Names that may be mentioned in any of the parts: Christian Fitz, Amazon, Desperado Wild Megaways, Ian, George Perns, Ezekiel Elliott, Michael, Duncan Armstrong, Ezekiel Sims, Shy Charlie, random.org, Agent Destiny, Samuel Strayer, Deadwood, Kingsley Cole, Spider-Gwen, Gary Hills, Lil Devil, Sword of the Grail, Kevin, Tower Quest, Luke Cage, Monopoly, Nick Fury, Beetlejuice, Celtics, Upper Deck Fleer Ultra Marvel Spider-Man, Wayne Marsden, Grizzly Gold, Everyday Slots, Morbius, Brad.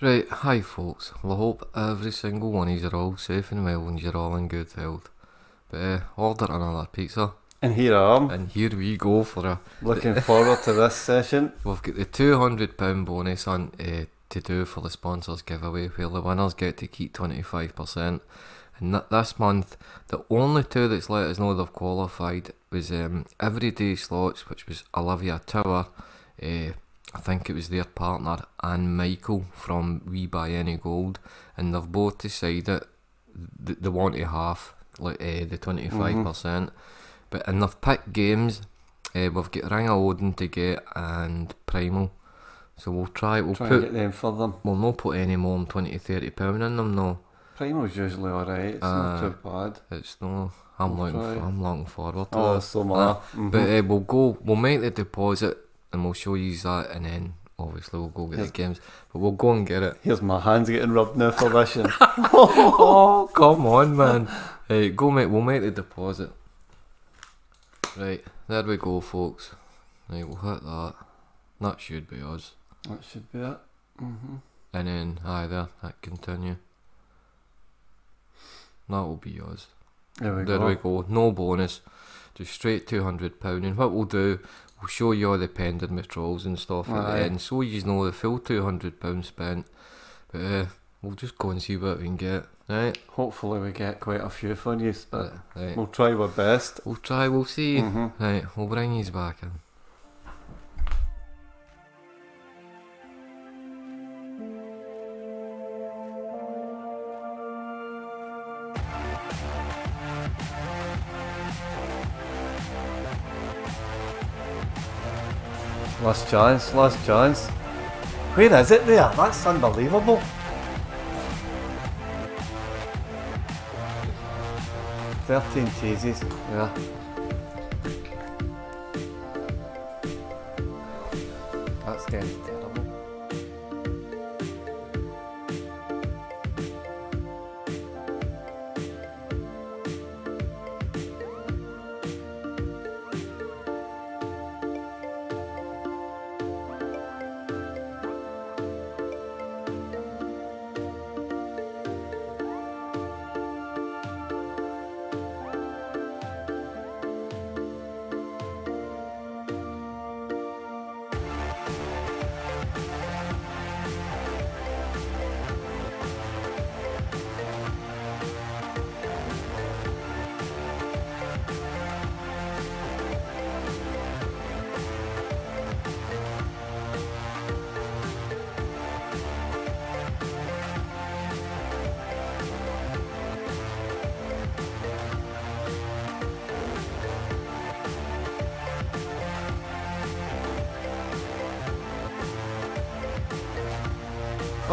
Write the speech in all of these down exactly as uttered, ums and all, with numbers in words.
Right, hi folks, well I hope every single one of you are all safe and well and you're all in good health. But uh, order another pizza. And here I am. And here we go for a... Looking forward to this session. We've got the two hundred pound bonus on uh, to do for the sponsors giveaway where the winners get to keep twenty-five percent. And th this month, the only two that's let us know they've qualified was um, Everyday Slots, which was Olivia Tower, uh, I think it was their partner, and Michael from We Buy Any Gold, and they've both decided th they want to half like uh, the twenty-five percent, mm-hmm. but and they've picked games. Uh, we've got Ring of Odin to get and Primal, so we'll try, we'll try put, and get them for them. We'll not put any more than twenty to thirty pound in them, no. Primal's usually alright, it's uh, not too bad. It's no, I'm, we'll looking, for, I'm looking forward to oh, that. So much. Mm-hmm. But uh, we'll go, we'll make the deposit and we'll show you that, and then obviously we'll go get here's, the games, but we'll go and get it. Here's my hands getting rubbed now for this. Oh, come on, man. Hey, go mate, we'll make the deposit. Right, there we go, folks. Right, we'll hit that. That should be us. That should be it. Mm-hmm. And then, aye there, that continue. That will be us. There we there go. There we go, no bonus. Just straight two hundred pounds, and what we'll do, we'll show you all the pending withdrawals and stuff at the end, so you know the full two hundred pounds spent. But uh, we'll just go and see what we can get, right? Hopefully we get quite a few for you, but right, right. We'll try our best. We'll try, we'll see. Mm-hmm. Right, we'll bring you back in. Last chance, last chance. Where is it there? That's unbelievable. Thirteen cheeses, yeah. That's dead.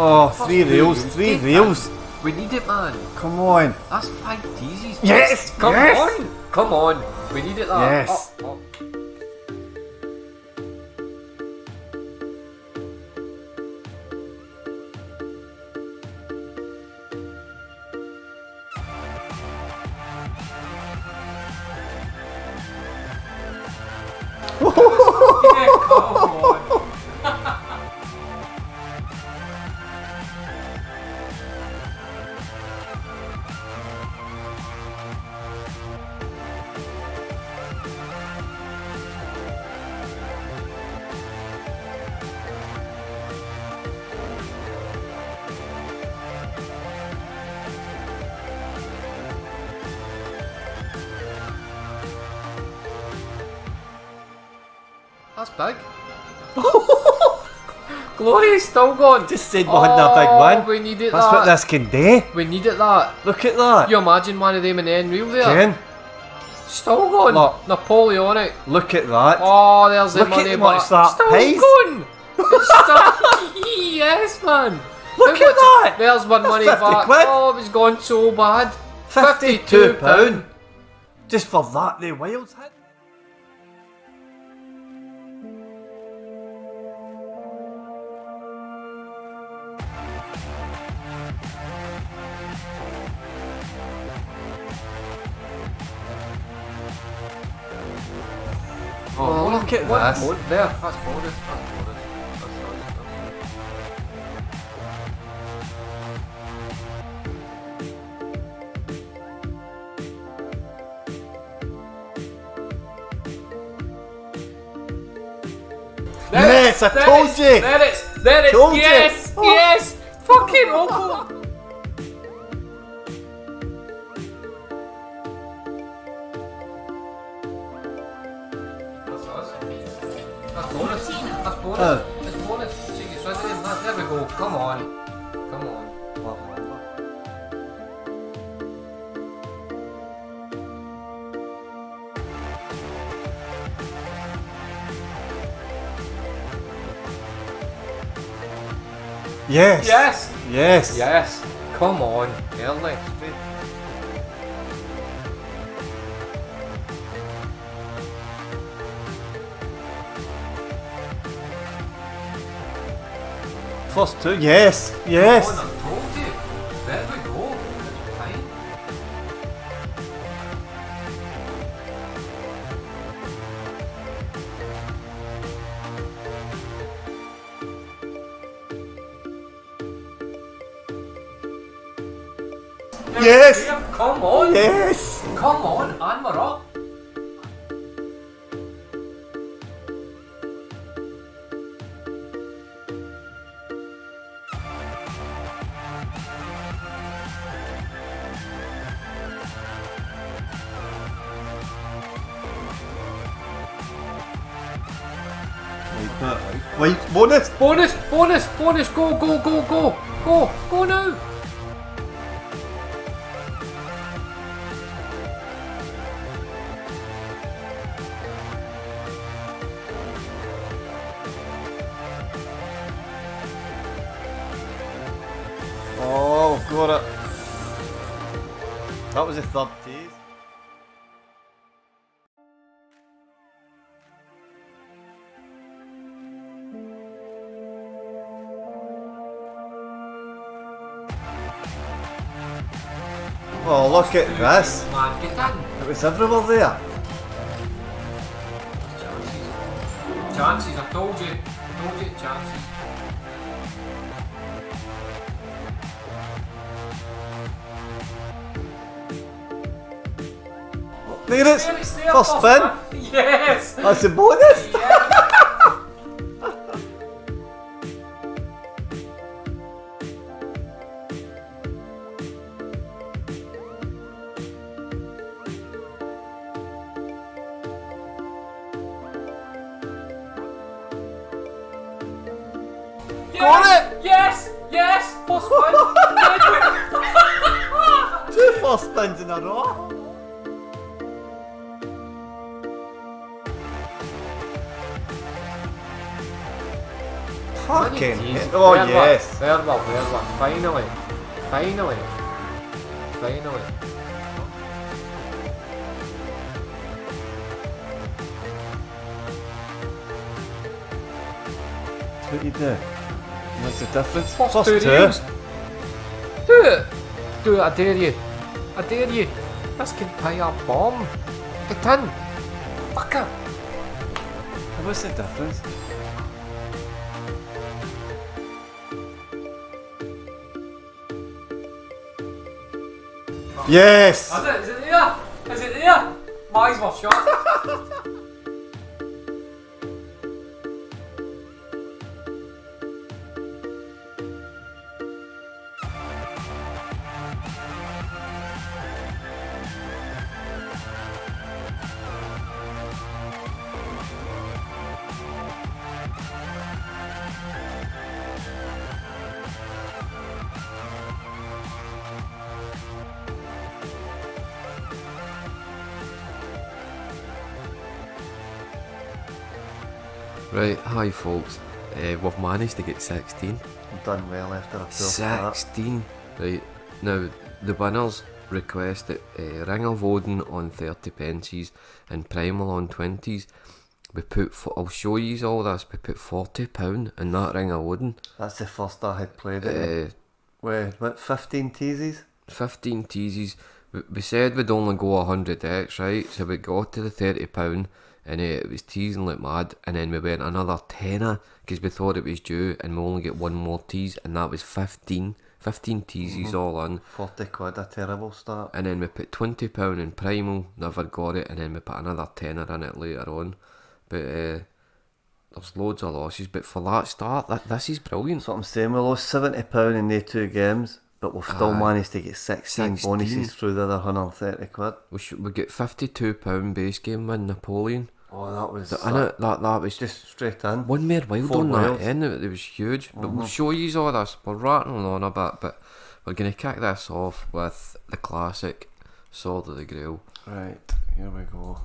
Oh, three reels, three reels. We need it, man. Come on. That's five teasies. Yes, come yes. on. Come on. We need it, that. Yes. Oh, oh. That's big. Glory's still gone. Just said we oh, had that big one. We need it. That's that. What this can do. We need it that. Look at that. You imagine one of them in the end reel there? Ken. Still gone. Look. Napoleonic. Look at that. Oh, there's the money back. Still pays. Gone. It's still yes, man. Look how at that. There's one money back. Quid. Oh, it was gone so bad. Fifty-two, fifty-two pound. Just for that, the wilds hit. Oh, look at this. There, that's bonus, that's bonus. That's bonus. Yes, is, I told is, you. That is, that is, told yes, you. yes. Oh. Fucking awful. That's bonus. That's bonus. Oh. It's bonus. Jesus, I didn't have, there we go. Come on. Come on. Wow. Yes. Yes. Yes. Yes. Come on. Early. Plus two, yes, yes. Oh, I told you. There we go. Fine. Now, yes. Here, come on. Yes. Come on, and we're up. Wait, bonus! Bonus! Bonus! Bonus! Go! Go! Go! Go! Go! Go now! Oh, I've got it! That was a third tease. Oh, look at this! It was everywhere there! Chances. Chances, I told you. I told you, chances. There it is! First spin! First. Yes! That's a bonus! Yes. Got it! Yes! Yes! Four spins! Two four spins in a row! Fucking hell! Oh there yes! There we go, finally! Finally! Finally! What you do? What's the difference? Plus, Plus two. two. Do it! Do it, I dare you. I dare you. This can pay a bomb. The tin. Fucker. What's the difference? Yes! Is it? Is it there? Is it there? Mine's worth shot. Right, hi folks, uh, we've managed to get sixteen. Done well after a sixteen! Right, now the winners request that uh, Ring of Odin on thirty pences and Primal on twenties. We put, for, I'll show you all this, we put forty pounds in that Ring of Odin. That's the first I had played it. Uh, Wait, what, fifteen teasies? fifteen teasies. We, we said we'd only go one hundred decks, right? So we got to the thirty pounds. And uh, it was teasing like mad, and then we went another tenner because we thought it was due, and we only get one more tease, and that was fifteen. fifteen teasies mm-hmm. all in. forty quid, a terrible start. And then we put twenty pounds in Primal, never got it, and then we put another tenner in it later on. But uh, there's loads of losses, but for that start, that this is brilliant. That's what I'm saying. We lost seventy pounds in the two games, but we've still uh, managed to get sixteen, sixteen bonuses through the other one hundred thirty quid. We should, we get fifty-two pound base game win Napoleon. Oh, that was... That, that, that, that was... Just straight in. One Mere Wild on miles. That end, it was huge. Mm-hmm. But we'll show you all this. We're rattling on a bit, but we're going to kick this off with the classic Sword of the Grail. Right, here we go.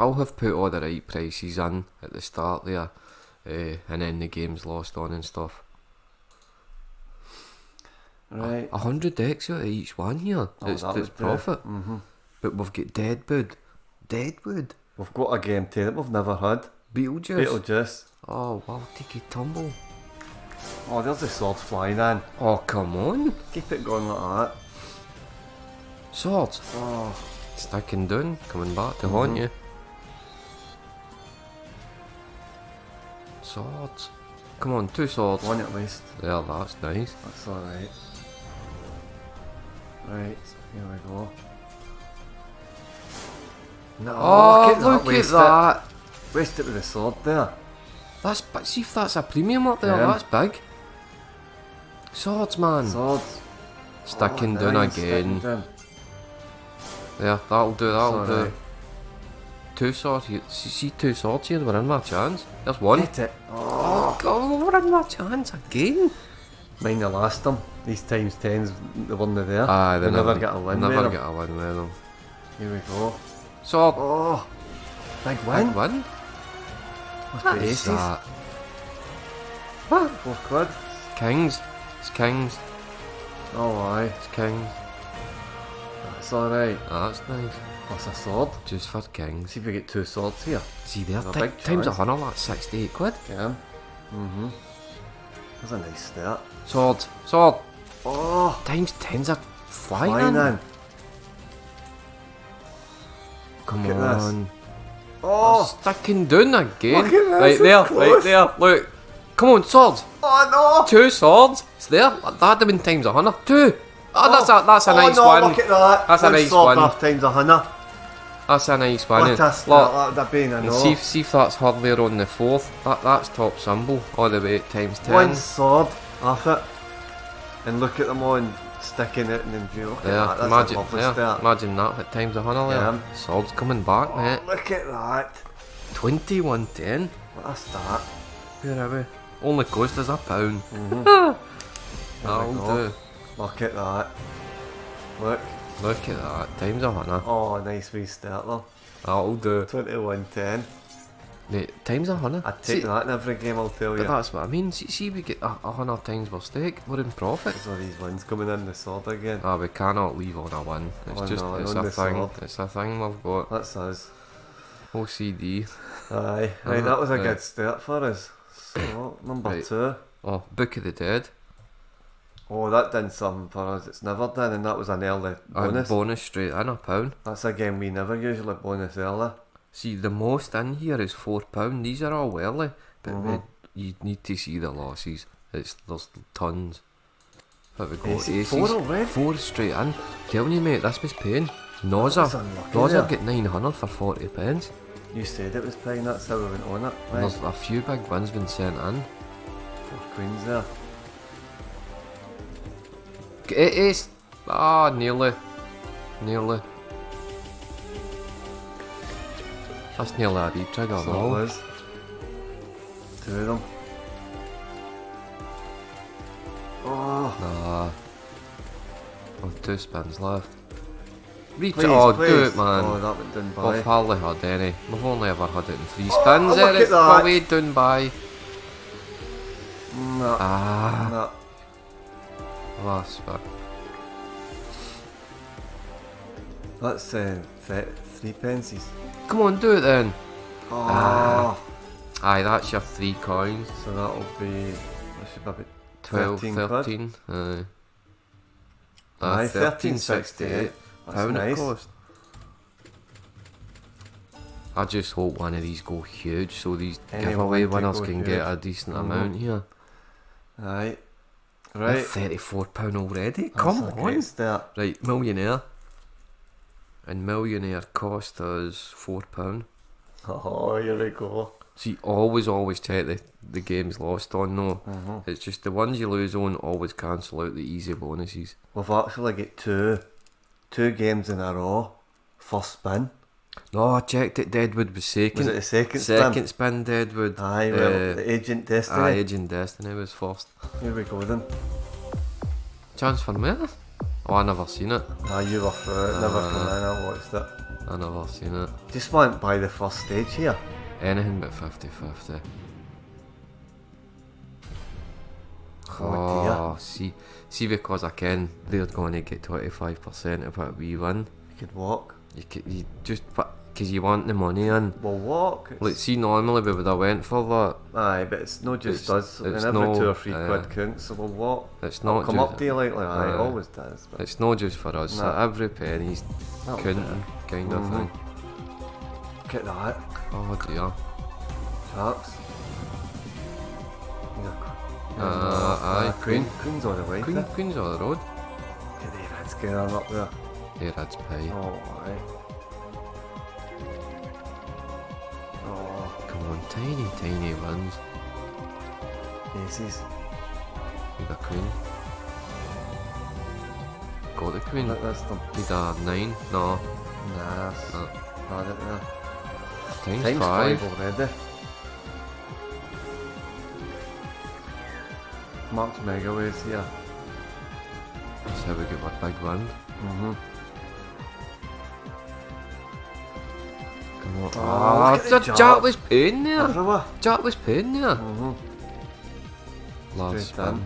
I'll have put all the right prices in at the start there, uh, and then the game's lost on and stuff. Right. A hundred decks out of each one here. Oh, it's that it's profit. Mm-hmm. But we've got Deadwood. Deadwood. We've got a game to that we've never had. Beetlejuice. Beetlejuice. Oh, wow, take a tumble. Oh, there's the swords flying in. Oh, come on. Keep it going like that. Swords. Oh. Sticking down, coming back to mm-hmm. haunt you. Swords. Come on, two swords. One at least. Yeah, that's nice. That's alright. Right, here we go. No, oh, look at that! Waste it with a sword there. That's, see if that's a premium up there, yeah. That's big. Swords, man. Swords. Sticking oh, down nice. Again. Sticking down. There, that'll do, that'll Sorry. do. Two swords here. See, two swords here, we're in my chance. There's one. Get it. Oh, God, we're in my chance again. Mine the last them. These times tens, the one they're there. Aye, they never, never get a win never with them. Never get a win with them. Here we go. Sword. Oh, big win. Big win. What is that? What? Four quid. Kings. It's kings. Oh, aye. It's kings. That's alright. Ah, that's nice. That's a sword. Just for kings. See if we get two swords here. See there, a big times a hundred, that's sixty-eight quid. Yeah. Mm-hmm. That's a nice start. Sword. Sword. Oh. Times tens are flying, flying in. Come Look on. Oh. They're sticking down again. Look at right there, close. right there. Look. Come on, swords. Oh no. Two swords. It's there. That'd have been times a hundred. Two. Oh, oh, that's a, that's a oh nice no, one. Look at that. That's one a nice one. Half times a hunter. That's a nice one. What a look, that being a see, see if that's hard there on the fourth. That That's top symbol. All the way at times ten. One sword off it. And look at them on sticking it and then view. Look there, at that. That's imagine, a lovely there, start. Imagine that at times a hunter there. Yeah. Swords coming back, oh, mate. Look at that. twenty-one ten. What a start. Where are we? Only cost is a pound. Mm-hmm. That'll do. Look at that. Look. Look at that. Times a hunter. Oh, nice wee start there. That'll do. twenty-one ten. Mate, times a hunter. I'd take see, that in every game, I'll tell but you. But that's what I mean. See, see we get a, a hundred times our stake. We're in profit. There's all these wins coming in the sword again. Ah, we cannot leave on a win. It's oh, just, no, it's a thing. Sword. It's a thing we've got. That's us. O C D. Aye. Right, that was a right. good start for us. So, number right. two. Oh, Book of the Dead. Oh, that done something for us, it's never done, and that was an early bonus. A bonus straight in, a pound. That's a game we never usually bonus early. See, the most in here is four pounds, these are all early, but mm-hmm. you need to see the losses, it's, there's tons. There we go, aces, aces. Four already? Four straight in. Tell me mate, this was paying. Nozer, Nozer got nine hundred for forty pence. You said it was paying, that's how we went on it. Right. There's a few big wins been sent in. Four queens there. It is. Ah, oh, nearly. Nearly. That's nearly a re-trigger, though. It is. Two of them. Oh. Nah. Oh, two spins left. Re-trigger. Oh, please. Do it, man. Oh, that went down by. We've hardly had any. We've only ever had it in three spins. Oh, look at that. It's way down by. Nah. Ah. Nah. Last spin. That's uh, th three pences. Come on, do it then. Oh. Ah. Aye, that's your three coins. So that'll be. That should be about twelve, thirteen. Aye. Aye, thirteen sixty-eight. That's nice. Cost. I just hope one of these go huge so these Anyone giveaway winners can huge. get a decent mm-hmm. amount here. Aye. Right. thirty-four pounds already? That's Come on! Start. Right, millionaire. And millionaire cost us four pounds. Oh, here we go. So you always, always take the, the games lost on, though. Mm-hmm. It's just the ones you lose on always cancel out the easy bonuses. We've actually got two, two games in a row, first spin. No, I checked it, Deadwood was second. Was it the second, second spin? Second spin, Deadwood. Aye, well, uh, the Agent Destiny. Aye, Agent Destiny was first. Here we go then. Chance for me? Oh, I never seen it. Ah, you were through it, uh, never come in, I watched it. I never seen it. Just went by the first stage here. Anything but fifty fifty. Oh, oh dear. See, see, because I can, they're going to get twenty-five percent of what we win. You could walk. You could you just because you want the money in. Well, walk. It's... Like, see, normally we would have went for that. Aye, but it's not just it's, us. It's and every no, two or three uh, quid counts, so we'll walk. It's not I'll come just, up to you like that. Aye, it always does. But it's not just for us. Nah. So every penny's That'll counting, kind mm-hmm. of thing. Look at that. Oh dear. Sharks. Uh, aye, aye. Queen. Queen's all the way. Queen, Queen's all the road. Get the reds going on up there. The reds pay. Oh, aye. Oh. Come on, tiny, tiny ones. Aces. Need a queen. Got the queen. Look, that's them. Need a nine. No. Nah. No. Bad it there. Times, Times five. five already. Marked Megaways here. That's how we get my big win. Mhm. Come on. Oh, oh, Jack. Jack was paying there. Everywhere. Jack was paying there. Mhm. Last spin.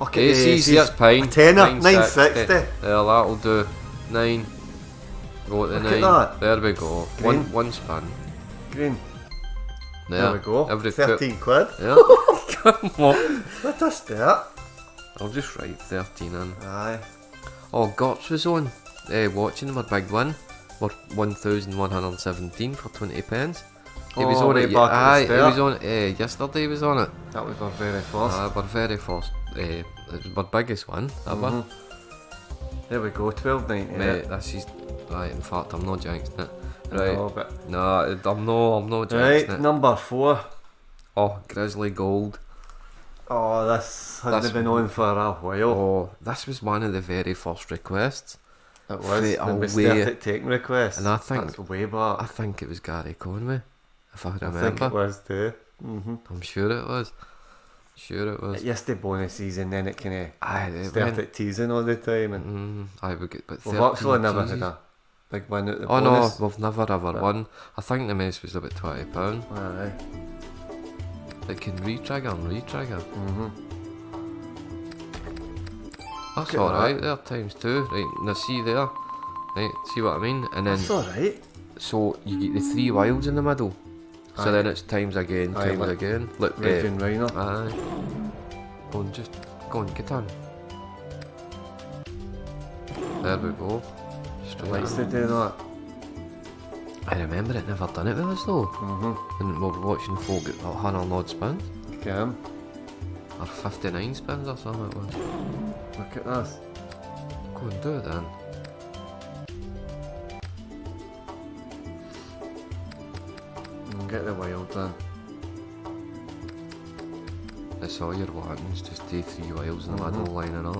Okay, aces, that's pine. Tenner, nine sixty. There, that'll do. Nine. Go to the Look nine. At that. There we go. Green. One, one spin. Green. There, there we go. Every thirteen quid. Yeah. Come on. Let us do it. I'll just write thirteen in. Aye. Oh, Gortz was on. Uh, watching my big win. We're one thousand one hundred seventeen for twenty pence. He oh, was on it. Back aye. He was on. Uh, yesterday he was on it. That was our very first. Ah, uh, our very first. Uh, it was our biggest one ever. Mm-hmm. There we go, twelve ninety. Mate, that's just right. In fact, I'm not jinxing it. Right. No, but nah, I'm no, I'm not jinxing it. Right, number four. Oh, Grizzly Gold. Oh, this hasn't been on for a while. Oh, this was one of the very first requests. It was. And we started taking requests. And I think that's way back. I think it was Gary Conway, if I remember. I think it was too. Mm-hmm. I'm sure it was. Sure it was. It used to bonuses and then it kind of started teasing all the time. And mm, aye, we get, but we've actually never had a big win at the oh bonus. Oh no, we've never ever but won. I think the mess was about twenty pounds. Aye. It can re-trigger and re-trigger. Mm-hmm. That's alright that. There, times two. Right, now see there. Right, see what I mean? And then that's alright. So you get the three wilds in the middle. So aye. Then it's times again, times aye, like again. Look, Raging uh, Rhino. Aye. Go on, just go on, get on. There we go. Straight. It likes to do that. I remember it never done it with us though. Mm-hmm. And we were watching folk get like one hundred odd spins. Cam. Or fifty-nine spins or something it was. Look at this. Go and do it then. Get the wild then. That's all you're wanting, is just take three wilds in the mm-hmm. middle lining up.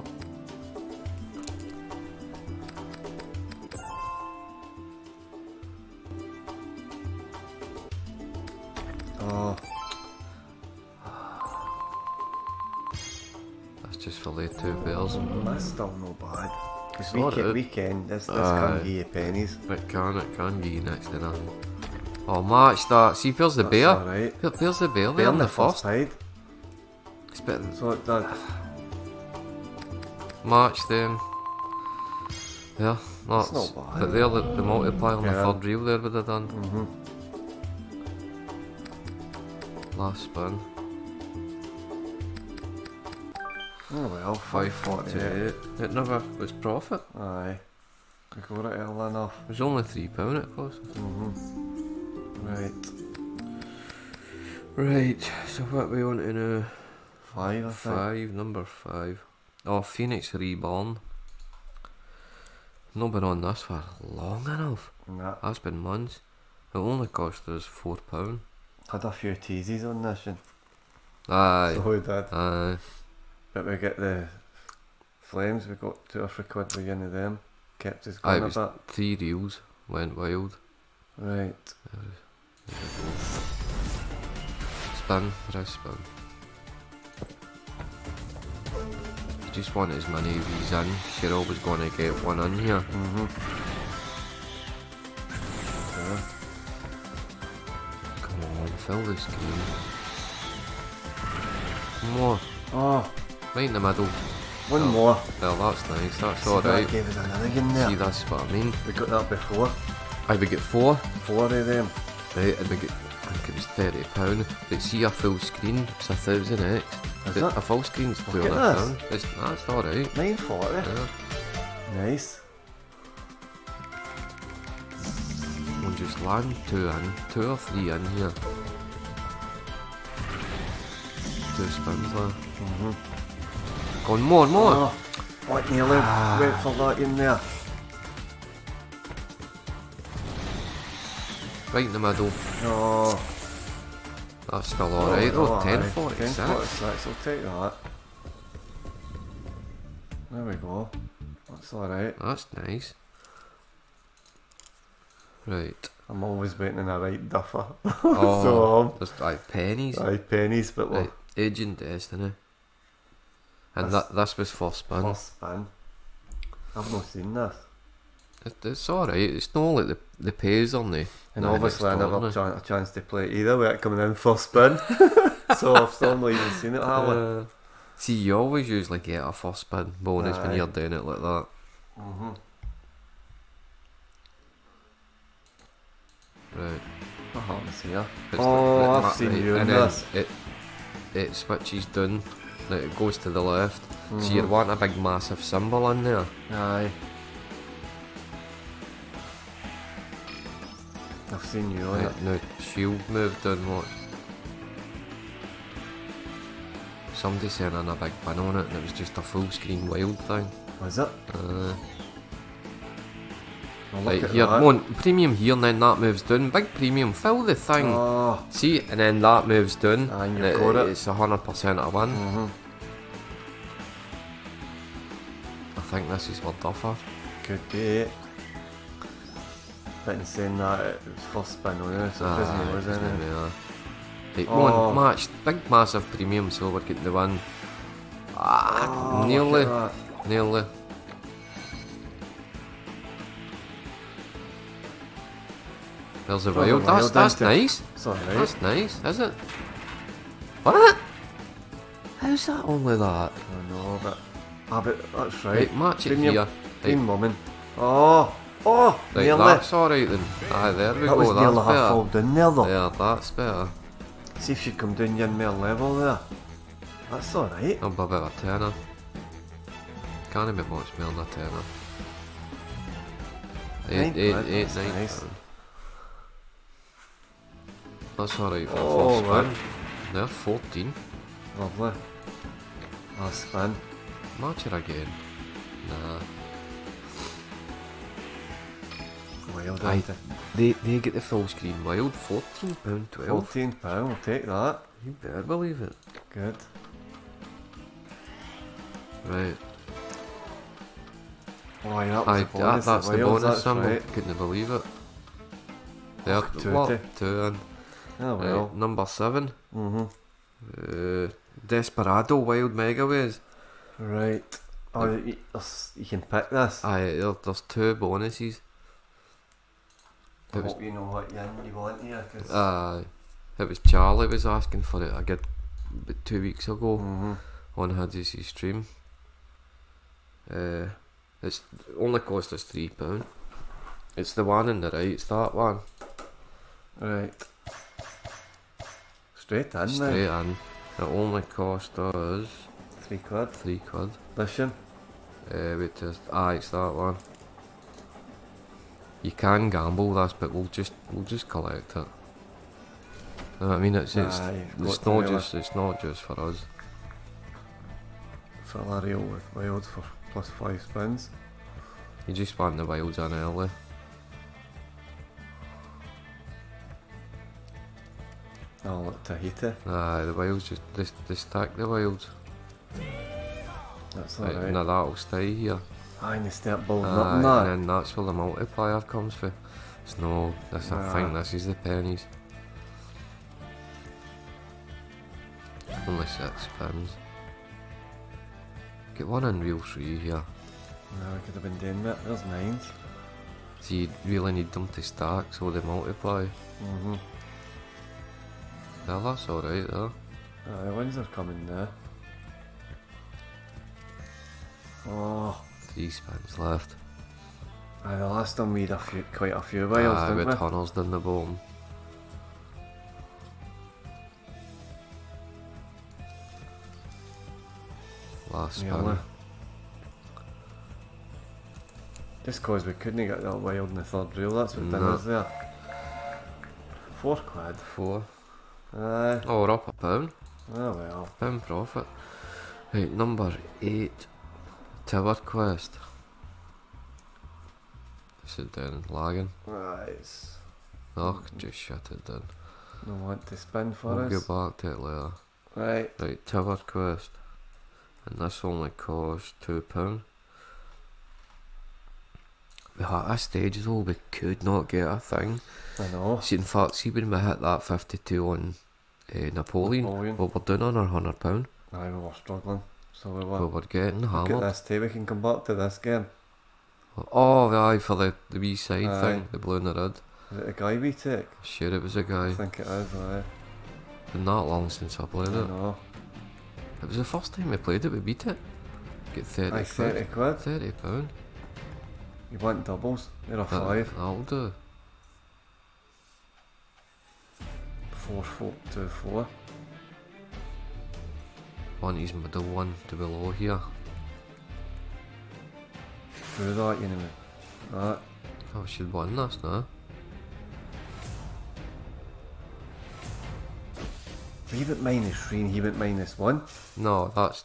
Oh. That's just for the two bells. That's still no bad. Because weekend, weekend, this, this uh, can give you pennies. It can, it can give you next to nothing. Oh, match that. See, where's the that's bear? Right. Where, where's the bear? Bear on the, the first side. So it does. Match them. Yeah, that's. It's not bad. But there, the, the multiplier on yeah. the third reel there would have done. Mm-hmm. Last spin. Oh well, five forty-eight. Yeah. It never was profit. Aye. I got it early enough. It was only three pounds it cost. Mm-hmm. Right. Right, so what we want to know? Five, I think. Five, number five. Oh, Phoenix Reborn. Not been on this for long enough. Nah. That's been months. It only cost us four pound. Had a few teasies on this, and aye, so we did. Aye, but we get the flames. We got two or three quid with one of them. Kept us going aye, it was a bit. Three reels went wild. Right. There, there we go. Spin, there is spin. You just want as many of these in. You're always going to get one in here. Mhm. Mm yeah. Fill this game. More. Oh. Right in the middle. One oh, more. Well, that's nice. That's alright. See, that See, that's what I mean. We got that before. I would get four. Four of them. Right, and we get, I think it was thirty pounds. But see, a full screen, it's a thousand X. Is it? A full screen's two hundred pounds. That's alright. nine forty. Yeah. Nice. We'll just land two in, two or three in here. Two spins there. Mm-hmm. Gone more, more! Oh, what nearly ah. went for that in there. Right in the middle. Oh. That's still alright though, ten forty-six. ten forty-six, I'll take that. There we go. That's alright. That's nice. Right. I'm always waiting on a right duffer. Oh, so um, there's like pennies. Like pennies, but look. Right. Agent Destiny. And that's, that this was first spin. First spin. I've not seen this. It, it's alright, it's not like the, the pays on the. And obviously I never had a chance to play it either without coming in first spin. So I've still not even seen it, Alan. Uh, see, you always usually get a first spin bonus Aye. when you're doing it like that. Mm-hmm. Right. Oh, it's here. It's oh, I've right, seen you in this. It, it switches down, like it goes to the left. Mm-hmm. So you're wanting a big massive symbol in there. Aye. I've seen you on right, it. Now shield moved down, what? Somebody sent in a big pin on it and it was just a full screen wild thing. Was it? Uh, Like here, one premium here, and then that moves down. Big premium, fill the thing. Oh. See, and then that moves down. Ah, and you've got it. It's a hundred percent a win. Mm-hmm. I think this is what duffer. Could be it. But in saying that, it was first spin on it, so it doesn't know, isn't it? Right, oh. One match, big massive premium, so we're getting the win. Ah, oh, nearly, nearly. There's a wild. That's, that's nice. Sorry. That's nice, is it? What? How's that only that? I know, but. Ah, but that's right. Right, match it here. Green woman. Oh! Oh! Right, nearly. That's alright then. Aye, there we that go. Was that's nearly better. Fall down there, though. Yeah, that's better. See if she'd come down your mere level there. That's alright. I'm a bit of a tenner. Can't even watch more than a tenner. Eight, eight, eight, eight, nine. Nice. That's alright for oh, a full spin. Right. There, fourteen. Lovely. Last spin. Match it again. Nah. Wild, I, they, they get the full screen wild. fourteen pounds twelve. fourteen pounds, I'll take that. You better believe it. Good. Right. Oh, yeah, that was I, the bonus. That, that's the bonus, that's symbol. Right. Couldn't believe it. There, what? Two in. Oh, well. Right, number seven. Mm-hmm. Uh, Desperado Wild Megaways. Right. Oh, you, you can pick this. Aye, there, there's two bonuses. I it hope was, you know what you want here. Cause uh, it was Charlie was asking for it a good two weeks ago mm-hmm. on Hades's stream. Uh, it's only cost us three pound. It's the one in the right. It's that one. Right. Straight in, Straight then. in. It only cost us three quid. Three quid. Listen. Uh, we just ah, it's that one. You can gamble this, but we'll just we'll just collect it. You know what I mean, it's it's, Aye, it's not just it's not just for us. Fill a reel with wilds for plus five spins. You just want the wilds in early. Oh, look, Tahiti. Ah, the wilds, just they, they stack the wilds. That's alright. Right. Now that'll stay here. Aye, and they start building ah, up and that. And then that's where the multiplier comes from. It's no, that's ah. I think this is the pennies. Only six pins. Get one in reel three here. No, I could have been doing that. There's nines. So you really need them to stack so they multiply. Mm-hmm. Well, that's alright though. Aye, the ones are coming there. Oh. Three spins left. Aye, the last time we had a few, quite a few whales, aye, didn't we? Aye, with tunnels down the bottom. Last spin. Just cause we couldn't get that wild in the third reel, that's what no. done us there. Four quid. Four. Aye. Oh, we're up a pound. Oh well. Pound profit. Right, number eight. Tower Quest. This is down, lagging. Right. Oh, just shut it down. No want to spin for we'll us. We'll get back to it later. Right. Right, Tower Quest. And this only cost two pounds. We had a stage though, we could not get a thing. I know. See, in fact, see when we hit that fifty-two on uh, Napoleon, Napoleon, what we're doing on our one hundred pounds. Aye, we were struggling. So we were, we were getting hammered. Look at this day, we can come back to this game. Oh, the eye for the, the wee side aye. thing, the blue in the red. Is it a guy we took? Sure it was a guy. I think it is, aye. It's been that long since I played I it. I know. It was the first time we played it, we beat it. Get thirty aye, thirty quid. thirty pound. You want doubles? They're a five. That'll do. Four, four, two, four. One is middle one to below here. Do that, you know. That. Oh, we should win this now. He went minus three and he went minus one. No, that's.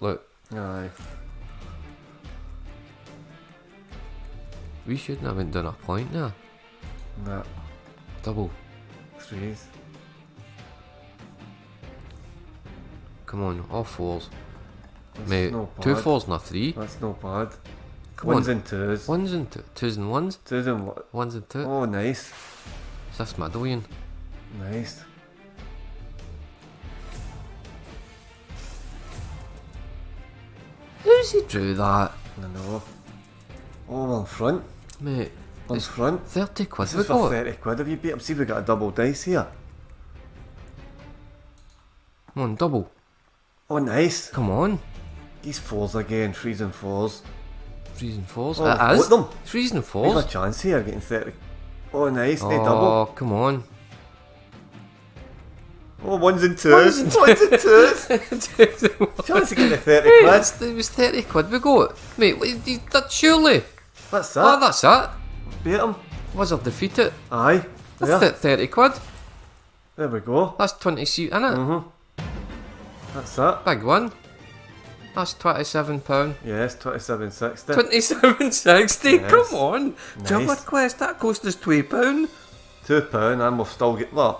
Look. Aye. We shouldn't have been done a point there. No. Double. Threes. Come on, all fours. That's mate, no two fours and a three. That's not bad. Come ones on. and twos. Ones and twos. Twos and ones. Twos and ones. Ones and twos. Oh, nice. Is this medallion? Nice. Who's he drew that? I know. Oh, we're in front. Mate. We're in front. thirty quid. This is for thirty quid. Have you beat him? See if we got a double dice here. Come on, double. Oh, nice. Come on. These fours again. Threes and fours. Threes and fours? Oh, it is. Them. Threes and fours. There's a chance here getting thirty. Oh, nice. They oh, double. Oh, come on. Oh, ones and twos. Ones and, ones and twos. Chance to get the thirty quid. Hey, it was thirty quid we got. Mate, that surely. That's that. Ah, that's that. Beat him. Wizard defeat it. Aye. That's yeah. thirty quid. There we go. That's twenty seat, innit? Mm-hmm. That's that. Big one. That's twenty-seven pounds. Yes, twenty-seven sixty. twenty-seven sixty? Yes. Come on. Nice. Jumbo Quest, that cost us two pounds. two pounds and we'll still get that.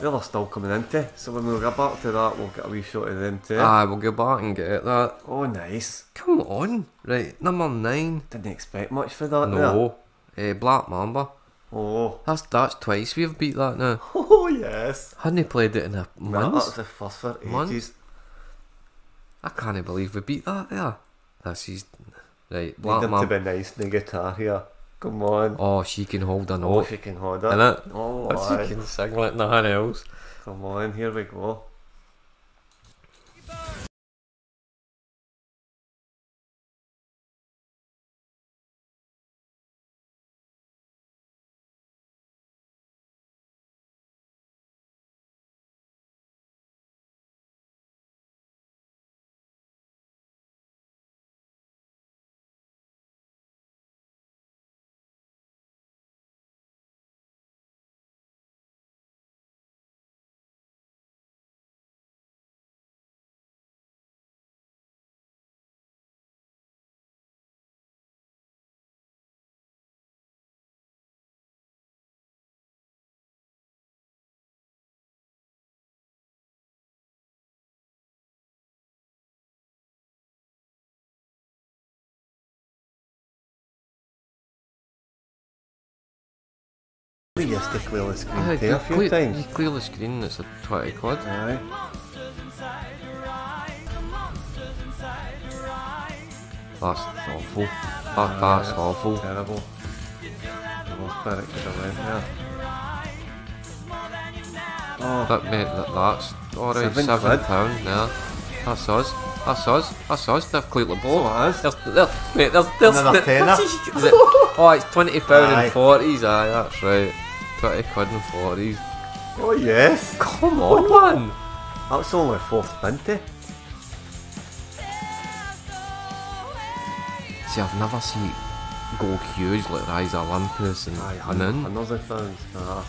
They're still coming into, so when we get back to that, we'll get a wee shot of them too. Aye, we'll go back and get that. Oh, nice. Come on. Right, number nine. Didn't expect much for that. No. Eh, uh, Black Mamba. Oh. That's that's twice we've beat that now. Oh yes. Hadn't played it in a month. That was the first for ages. I can't believe we beat that there. That's his right. Black Mamba. Need them to be nice in the guitar here. Come on. Oh, she can hold a note. Oh, she can hold it. Innit? Oh, aye. She can sing like nothing else. Come on, here we go. We used to clear the screen uh, there a few times. You clear the screen, it's a twenty quid. Aye. That's awful. That, uh, that's yeah, awful. Terrible. The worst bit it could have went there. Oh. That meant that that's alright, seven, seven pound there. That's us. That's us. That's us. They've cleared the ball. So there's, there's, mate, there's, there's, another tenner. It, oh, it's twenty pound and forties. Aye, that's right. twenty quid and forties. Oh yes. Come on, oh, man. That's only four twenty. See, I've never seen go huge like Rise of Olympus and aye, Hanun. Another thing. Ah.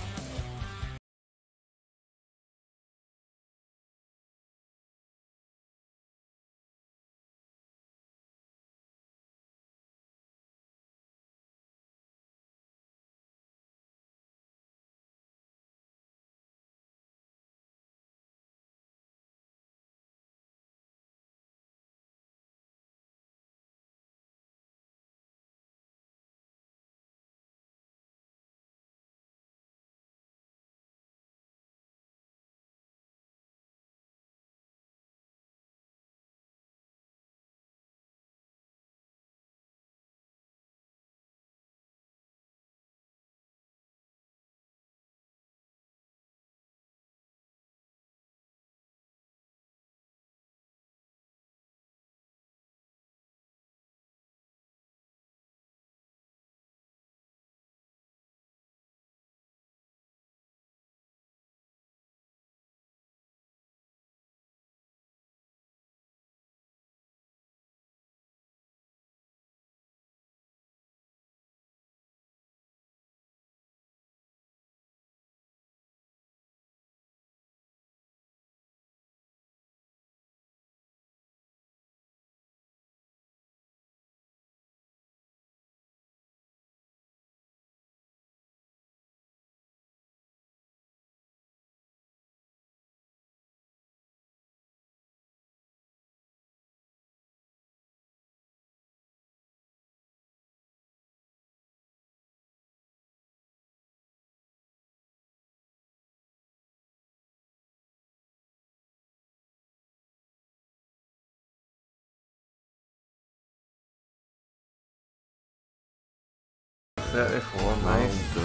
thirty-four, nice. Dude.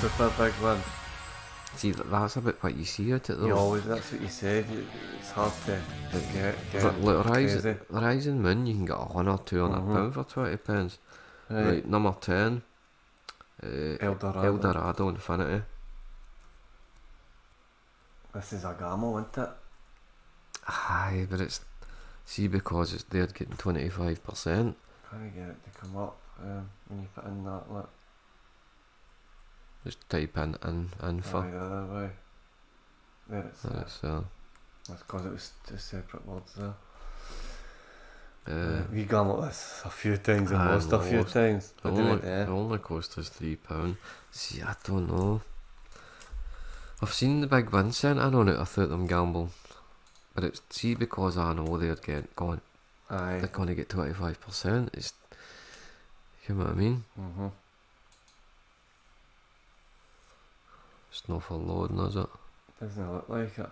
Super big one. See, that's about what you see out at those. You always, that's what you said, it's hard to it, get, get like, look, Rise, the Rising Moon, you can get a one or two hundred pounds mm -hmm. for twenty pounds. Right. Right, number ten, uh, Eldorado. Eldorado Infinity. This is a gamble, isn't it? Aye, but it's, see, because it's there getting twenty-five percent. Trying to get it to come up. Um, when you put in that, look. Just type in in info. Aye, the other way. There it's there. It's, uh, that's because it was two separate words there. Uh, we gambled like this a few times and lost, lost a few times. It only, it only cost us three pounds. See, I don't know. I've seen the big win sent in on it, I thought them gambled. But it's, see, because I know they're getting gone. Aye. They're going to get twenty-five percent. It's, you know what I mean? Mm-hmm. It's not for loading, is it? Doesn't look like it.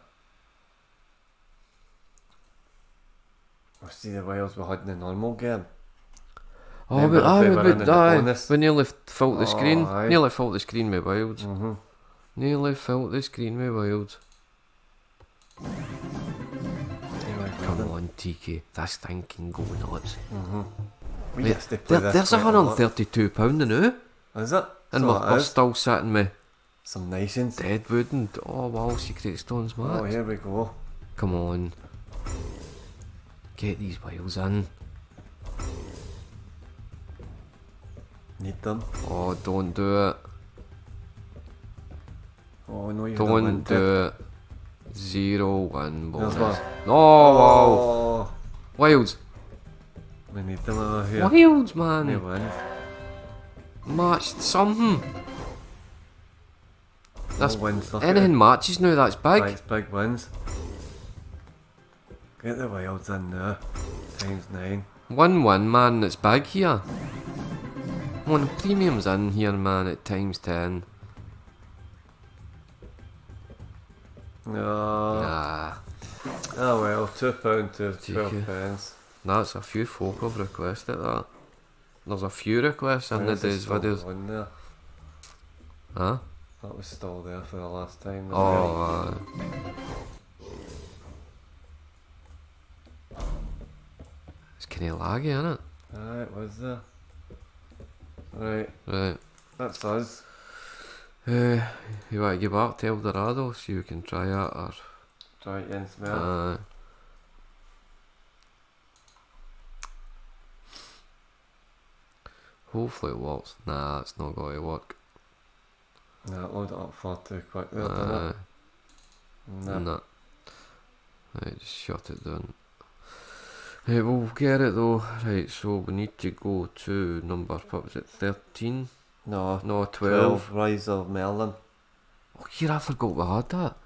I see the wires we had in the normal game. Oh, but I would die. We nearly filled the screen. Oh, nearly filled the screen with wilds. Mm-hmm. Nearly filled the screen with wilds. Come on, Tiki. This thing can go nuts. Mm-hmm. Mate, there, there's one hundred and thirty-two pounds now. Is it? And so we're, it we're is. still sitting with some nice ones. Deadwood and oh wow, Secret Stones, mate. Oh, here we go. Come on. Get these whales in. Need them. Oh, don't do it. Oh no, you don't do it. it. Zero one bonus. No, oh, wow. Wilds. We need them over here. Wilds, man! They win. Matched something. That's no wins, anything matches now, that's big. That's big wins. Get the wilds in now. Times nine. One win, man, that's big here. One premium's in here, man, at times ten. Oh. Nah. Oh well, two pounds to twelve pence. That's a few folk have requested that. There's a few requests in the day's videos. On there? Huh? That was still there for the last time. Oh, uh, it's kind of laggy, isn't it? Aye, it was there. Right. Right. That's us. Uh, you want to go back to Eldorado so you can try that or... Try it and smell uh, it. Hopefully it works. Nah, it's not going to work. Nah, load it up far too quick there, uh, didn't it? Nah. Nah. Right, just shut it down. Right, we'll get it though. Right, so we need to go to number, what was it, thirteen? No. No, twelve. twelve Rise of Merlin. Oh, here, I forgot we had that.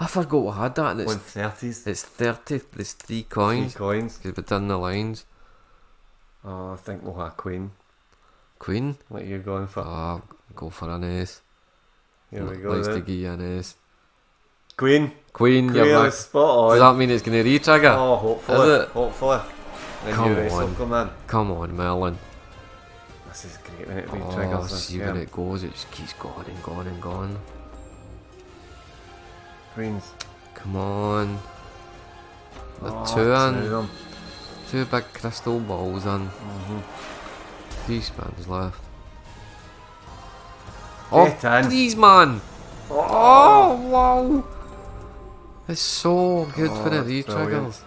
I forgot we had that. And it's one thirties. It's thirty, there's three coins. Three coins. Because we've done the lines. Oh, I think we'll have Queen. Queen? What are you going for? Oh, go for an ace. Here we go. Nice to give you an ace. Queen. Queen, Queen you're spot on. Does that mean it's going to re-trigger? Oh, hopefully. Is it? Hopefully. Then come you on. Come on. Come on, Merlin. This is great when it re-triggers. Oh, see when it goes, it just keeps going and going and going. Queens. Come on. The oh, two in. Two big crystal balls in. Mm-hmm. Three spins left. Oh, please, man. Oh, oh wow. It's so good oh, when it re-triggers.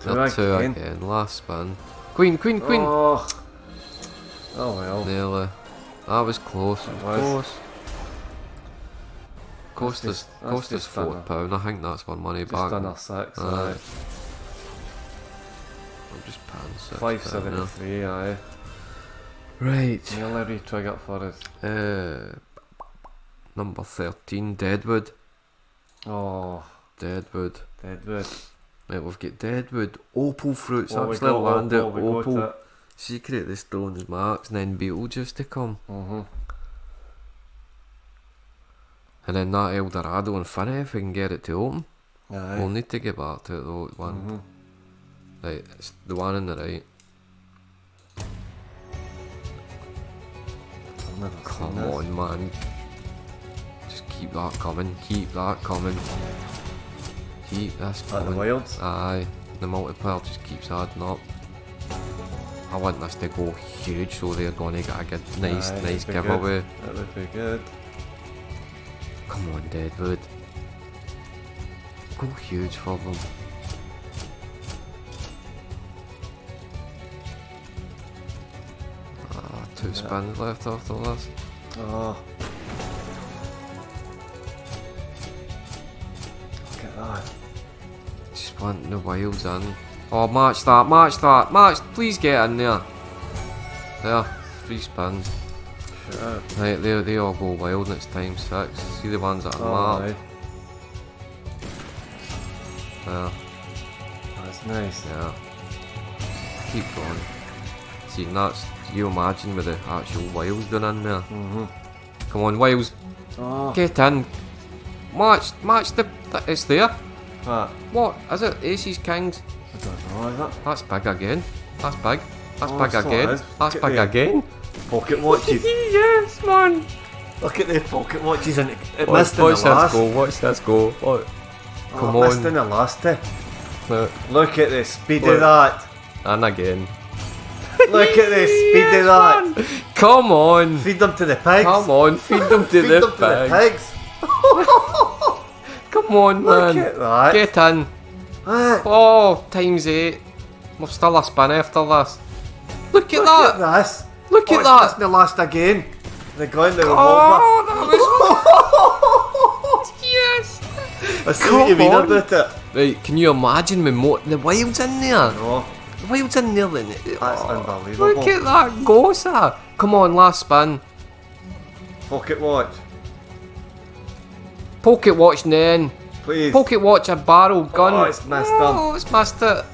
Two, two again. again. Last spin. Queen, queen, queen. Oh, oh well. Nearly. That was close. It was, was. close. Cost us, cost us four pound. I think that's one money just back. Done our six. Aye. Aye. I'm just pants. Five seventy three, aye. Right. Nearly re-trigger up for us. Uh, number thirteen, Deadwood. Oh, Deadwood. Deadwood. Right, we've got Deadwood, Opal Fruits. Well, actually landed Opal. Opal. Secret of the Stones, Marks, and then Beetlejuice to come. Mhm. And then that Eldorado Infinity, if we can get it to open. Aye. We'll need to get back to it though. One. Mm-hmm. Right, it's the one on the right. I've never Come seen on, this. man. Just keep that coming. Keep that coming. Keep this coming. At the wilds? Aye. The multiplier just keeps adding up. I want this to go huge, so they're going to get a good, nice, Aye, nice giveaway. Good. That would be good. Come on, Deadwood. Go huge for them. Two spins yeah. left after this. Oh. Look at that. Just want the wilds in. Oh, match that, match that, match. Please get in there. There, three spins. Sure. Right, they, they all go wild and it's time six. See the ones that are oh, marked. There. That's nice. Yeah. Keep going. See, that's. You imagine with the actual wilds done in there. Mm-hmm. Come on, wilds. Oh. Get in. Match, match the. Th it's there. What? What? Is it aces, kings? I don't know, is it? That's big again. That's big. That's oh, big that's again. That that's Look big again. Pocket watches. Yes, man. Look at the pocket watches and it, it watch, missed watch in the last. Watch this go. Watch this go. Oh. Come oh, on. Missed in the last two. Look. Look at the speed Look. of that. And again. Look at the speed yes, of that! Man. Come on! Feed them to the pigs! Come on, feed them to, feed the, them pigs. to the pigs! Come on, Look man! At that. Get in! That. Oh, times eight! We've still a spin after this! Look at Look that! At this. Look oh, at that! That's the last again! They got in the revolver! Oh, that was... yes! I see Come what you mean on. about it! Right, can you imagine me mo the wild's in there? No. Wild's in there then. That's oh, unbelievable. Look at that go, sir. Come on, last spin. Pocket watch. Pocket watch then. Please. Pocket watch, a barrel gun. Oh, it's missed oh, it's missed it.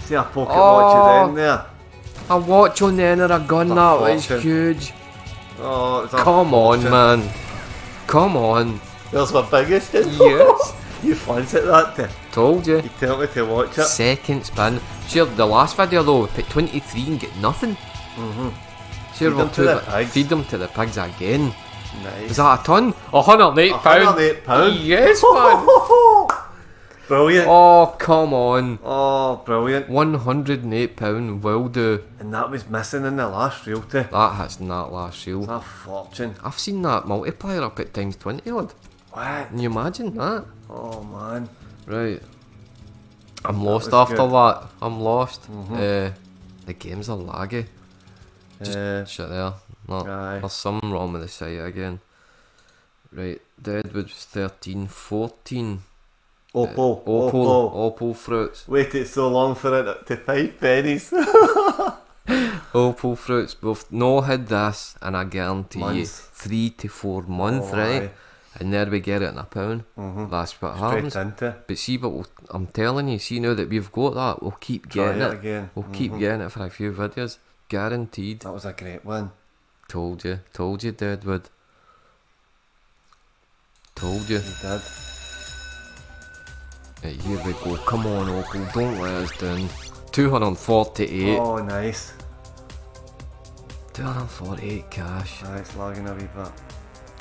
See a pocket oh, watch then there. A watch on the end of a gun, it's that a is huge. Oh, it's a Come fortune. on, man. Come on. There's my biggest in. Yes. You fancied that day. Told you. You tell me to watch it. Second spin. Sure, the last video though, we put twenty-three and get nothing. Mm-hmm. Sure, we'll to the feed them to the pigs again. Nice. Is that a ton? one hundred and eight pounds. one hundred and eight pounds. Yes, man. Brilliant. Oh, come on. Oh, brilliant. one hundred and eight pounds will do. And that was missing in the last realty. That has not last reel. It's a fortune. I've seen that multiplier up at times twenty, lad. What? Can you imagine that? Oh, man. Right. I'm that lost after good. that. I'm lost. Mm-hmm. uh, the games are laggy. Just uh, shut there. No, there's something wrong with the site again. Right. Deadwood was thirteen, fourteen. Opal, uh, opal, opal, opal fruits. Waited so long for it to five pennies. Opal fruits. We've no had this, and I guarantee months. you, three to four months, oh, right? Aye. And there we get it in a pound. Mm-hmm. That's what happens. Into. But see, but we'll, I'm telling you, see now that we've got that, we'll keep getting Try it. it. Again. We'll mm-hmm. keep getting it for a few videos, guaranteed. That was a great one. Told you, told you, Deadwood. Told you. You did. Right, here we go. Come on, Opal, don't let us down. two hundred and forty-eight. Oh, nice. two hundred and forty-eight cash. Aye, it's lagging a wee bit.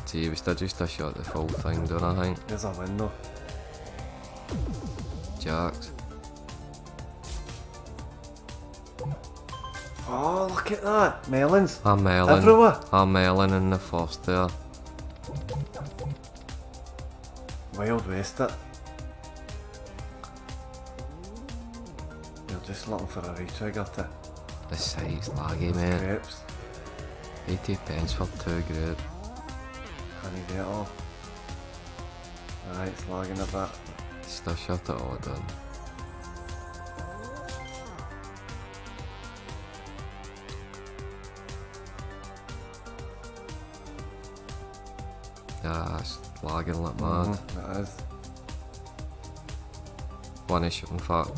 See, we still just a shot the full thing, don't I think? There's a window. Jacks. Oh, look at that. Melons. A melon. Everywhere. A melon in the first there. Wild West it. Just looking for a right trigger to. The size laggy, mate. Grapes. eighty pence for two grapes. Can you get it all? Alright, it's lagging a bit. Still shut it all down. Ah, it's lagging like mad. Mm, it is. Finish, in fact.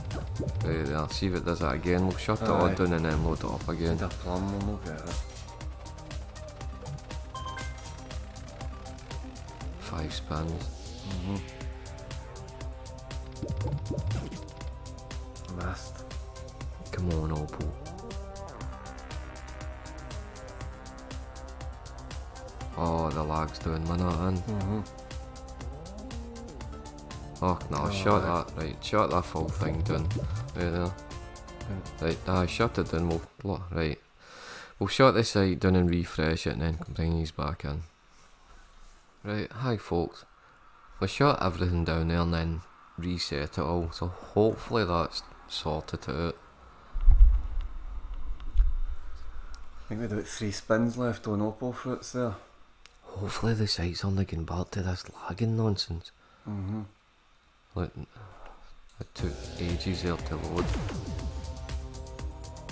Right there, see if it does that again. We'll shut it all down and then load it up again. The plum and we'll get it. Five spins. Mm-hmm. Missed. Come on, Opal. Oh, the lag's doing my nut in. Mm-hmm. Oh no, oh, shut right. that, right, shut that full thing down, right there, right, ah, shut it down, we'll, right, we'll shut this side down and refresh it and then bring these back in. Right, hi folks, we'll shut everything down there and then reset it all, so hopefully that's sorted it out. I think we had about three spins left on Opal Fruits there. Hopefully the site's only getting back to this lagging nonsense. Mm-hmm. Look, it took ages there to load.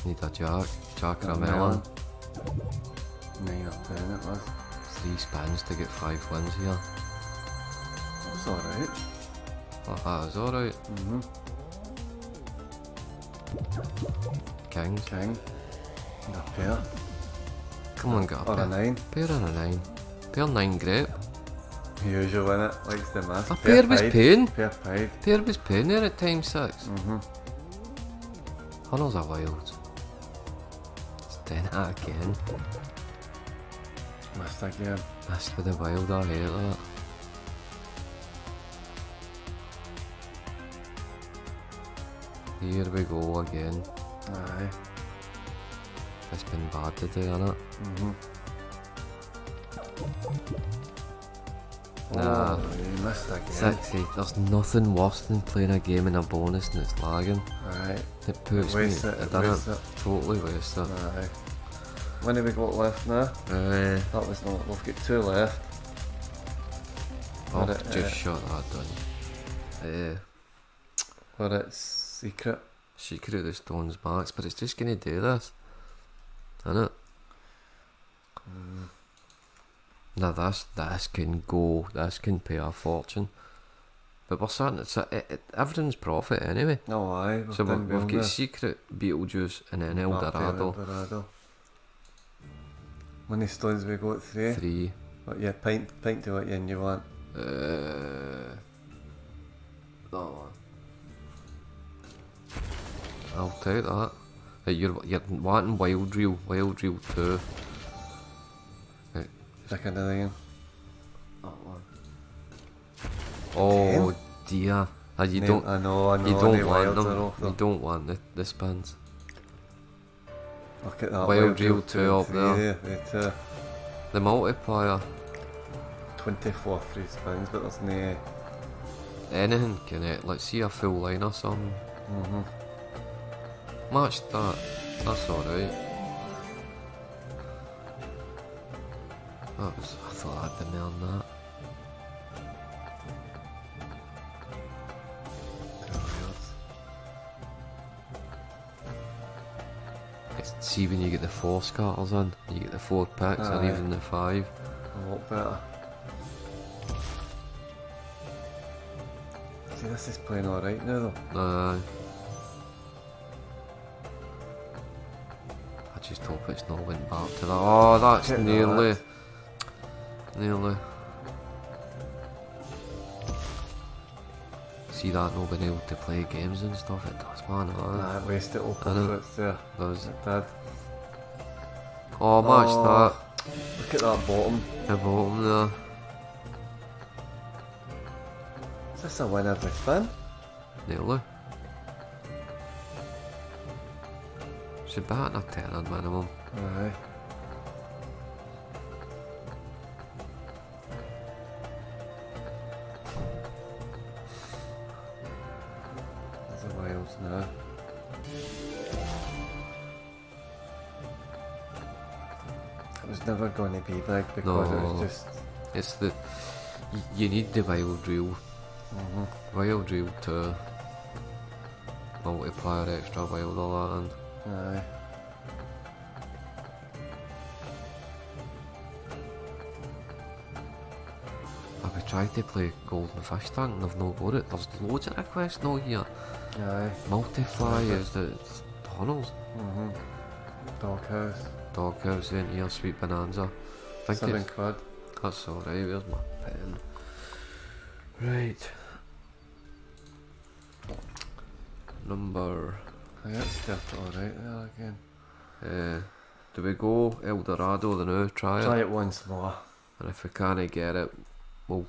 Need a jack, jack or a melon. Nine up ten it was. Three spins to get five wins here. That's alright. Oh, that is alright. Mm-hmm. King. King. And a pair. Come on, got a or pair. Or a nine. Pair and a nine. Pair nine grape. Usual innit, likes the mask. A pair, pair was pain. Pair pied. Pair was pain there at time six. Mm-hmm. Hunters are wild. It's ten out again. Missed again. Missed with the wild, I hate that. Here we go again. Aye. It's been bad today, innit? Mm-hmm. Nah, sixty. There's nothing worse than playing a game in a bonus and it's lagging. Alright. It poops me. It, it, it does it. Totally waste it. Aye. When have we got left now? Aye. That was not. We've got two left. I've it, just uh, shot that down. Uh, but it's secret. Secret of the Stones, Max, but it's just gonna do this, isn't it? Mm. Now this, this can go, this can pay a fortune. But we're starting, it's a, it, it, everything's profit anyway. No, aye. So we've, we've got Secret, Beetlejuice and then Eldorado. Eldorado. Many stones we got, three. Three. But yeah, pint, pint to what you want. Euh... No. I'll take that. Hey, you're, you're wanting Wild Reel. Wild Reel two. Right, stick it in. That one. Oh, damn. Dear. Uh, you, no, don't, I know, I know, you don't I want them. Them. You don't want the, the spins. Look at that. Wild Reel two up there. Yeah, two. The multiplier. twenty-four free spins, but there's no... anything can it. Let's see a full line or something. Mm-hmm. Match that. That's alright. That was... I thought I had the nail on that. See, when you get the four scatters in, you get the four picks, aye, and even the five. A lot better. See, this is playing alright now though. Aye. I just hope it's not went back to that. Oh, that's nearly. That. Nearly. See that not being able to play games and stuff, it does, man. Nah, it wasted Opal Fruits there. It does. It did. Oh, match oh, that. Look at that bottom. The bottom there. Is this a win every spin? Nearly. Should be hitting a ten minimum. Aye. No. It was never going to be big because no, it was just... It's the... You need the Wild Reel. Mm-hmm. Wild Reel to... multiplier, extra wild, all that in. Aye. I've tried to play Golden Fish Tank and I've not got it. There's loads of requests now here. Aye. Multiply is the tunnels. Mm-hmm. Doghouse. Doghouse in here, Sweet Bonanza. Think Seven quid. That's alright, where's my pen? Right. Number... Yeah, that's just alright there again. Uh, do we go Eldorado the now? Try, Try it. Try it once more. And if we can't get it, we'll...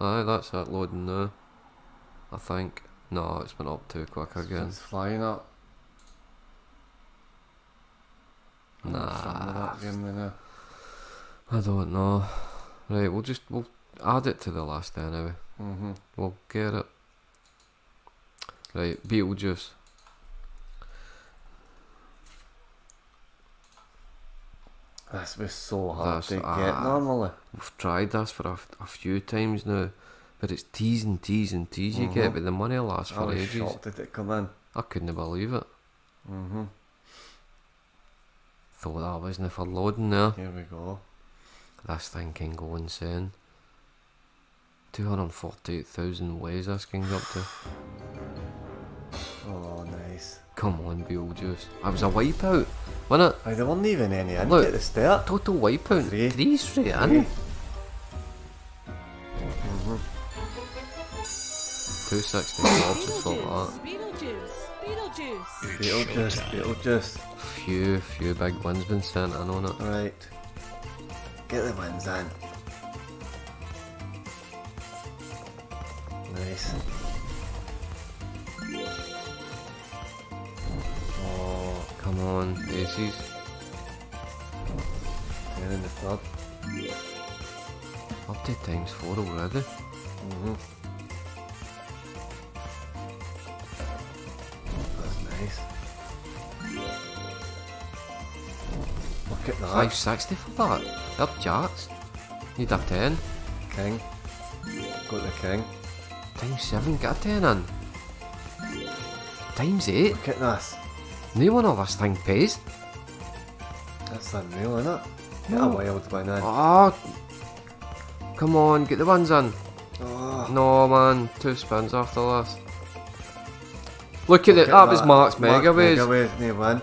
Aye, that's it loading now. I think. No, it's been up too quick again. It's flying up. Nah. I don't know. Right, we'll just we'll add it to the last anyway. Mm-hmm. We'll get it. Right, Beetlejuice. This was so hard that's, to get uh, normally. We've tried this for a, a few times now, but it's teasing, and tease and tease mm-hmm. you get, but the money lasts for ages. I was ages. shocked that it come in. I couldn't believe it. Mm-hmm. Thought that wasn't for loading there. Here we go. This thing can go insane. two hundred forty-eight thousand ways this thing's up to. Oh, nice. Come on, Beetlejuice. That was a wipeout, wasn't it? Oh, there weren't even any in at the start. Total wipeout. Three. Three straight in. Mm-hmm. two sixty blobs is for that. Beetlejuice, Beetlejuice, Beetlejuice. Beetlejuice. Few, few big wins been sent in on it. Right. Get the wins in. Nice. Oh, come on, aces. And in the third. Up to times four already. Mm-hmm. That's nice. Look at that. five sixty for that. Up jacks. Need a ten. King. Got the king. Times seven, get a ten in. Times eight. Look at this. No one of this thing pays. That's unreal, isn't it? Get no. a wild one in. Oh, come on, get the ones in. Oh. No, man, two spins after this. Look at Look it, at that, that was Mark's Megaways. Megaways, no one.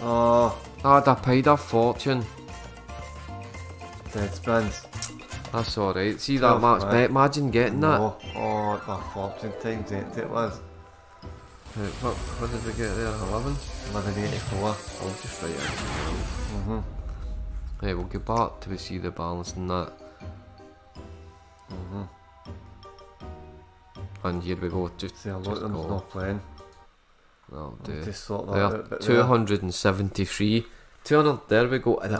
Oh. I'd have paid a fortune. Dead spins. That's alright. See that Max Bet margin getting no. that? Oh, the fourteen times eight it was. Right, what, what did we get there? eleven? eleven eighty-four. I'll just write it. Mm-hmm. Right, we'll get back till we see the balance in that. Mm-hmm. And here we go. Just, see, a lot of them's not playing. That'll do. Just sort that there, out two hundred seventy-three. two hundred, there we go, and,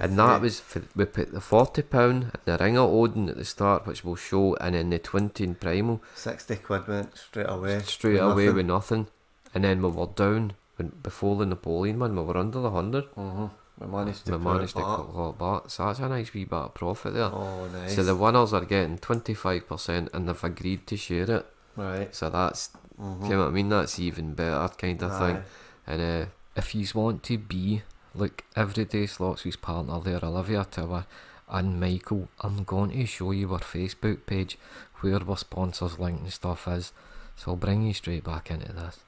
and that was for, we put the forty pound and the Ring of Odin at the start, which will show, and then the twenty in Primal. Sixty quid went straight away, straight with away nothing. with nothing, and then we were down when, before the Napoleon one, we were under the hundred. Mm-hmm. We managed to, we managed to call it back, so that's a nice wee bit of profit there. Oh, nice. So the winners are getting twenty-five percent and they've agreed to share it, right? So that's, mm-hmm. you know what I mean, that's even better kind of Aye. thing. And uh, if you want to be like Everyday Slots, whose partner there, Olivia Tower and Michael, I'm going to show you our Facebook page where our sponsors link and stuff is, so I'll bring you straight back into this.